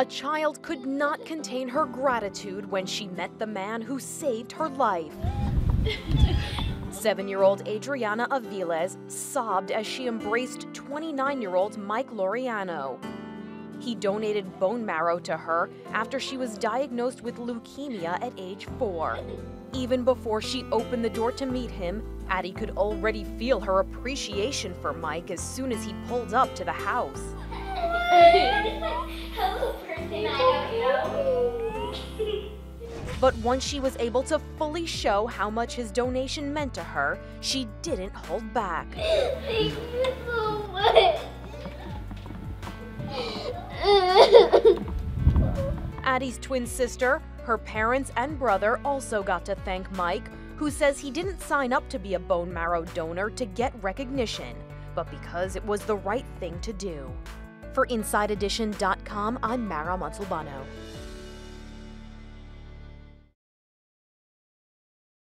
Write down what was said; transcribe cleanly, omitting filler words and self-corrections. A child could not contain her gratitude when she met the man who saved her life. 7-year-old Adriana Aviles sobbed as she embraced 29-year-old Mike Laureano. He donated bone marrow to her after she was diagnosed with leukemia at age 4. Even before she opened the door to meet him, Addie could already feel her appreciation for Mike as soon as he pulled up to the house. But once she was able to fully show how much his donation meant to her, she didn't hold back. Thank you so much. Addie's twin sister, her parents, and brother also got to thank Mike, who says he didn't sign up to be a bone marrow donor to get recognition, but because it was the right thing to do. For InsideEdition.com, I'm Mara Montalbano.